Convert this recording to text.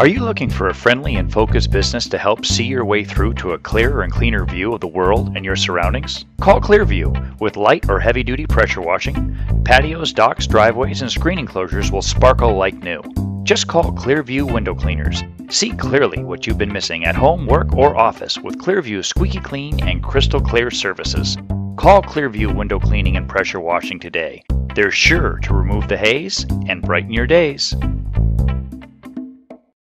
Are you looking for a friendly and focused business to help see your way through to a clearer and cleaner view of the world and your surroundings? Call Clear View. With light or heavy-duty pressure washing, patios, docks, driveways, and screen enclosures will sparkle like new. Just call Clear View Window Cleaners. See clearly what you've been missing at home, work, or office with Clear View's squeaky clean and crystal clear services. Call Clear View Window Cleaning and Pressure Washing today. They're sure to remove the haze and brighten your days.